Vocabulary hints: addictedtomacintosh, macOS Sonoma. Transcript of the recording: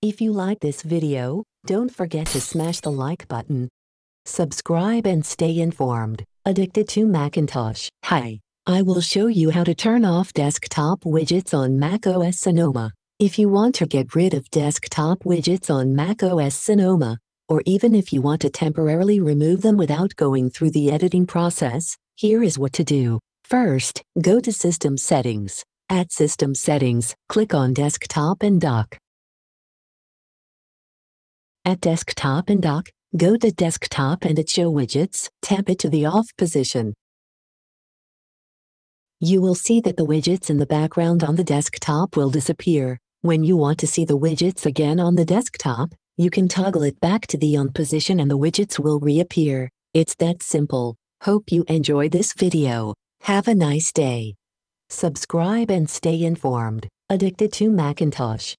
If you like this video, don't forget to smash the like button. Subscribe and stay informed. Addicted to Macintosh. Hi, I will show you how to turn off desktop widgets on macOS Sonoma. If you want to get rid of desktop widgets on macOS Sonoma, or even if you want to temporarily remove them without going through the editing process, here is what to do. First, go to System Settings. At System Settings, click on Desktop and Dock. At Desktop and Dock, go to Desktop and at Show Widgets, tap it to the off position. You will see that the widgets in the background on the desktop will disappear. When you want to see the widgets again on the desktop, you can toggle it back to the on position and the widgets will reappear. It's that simple. Hope you enjoyed this video. Have a nice day. Subscribe and stay informed. Addicted to Macintosh.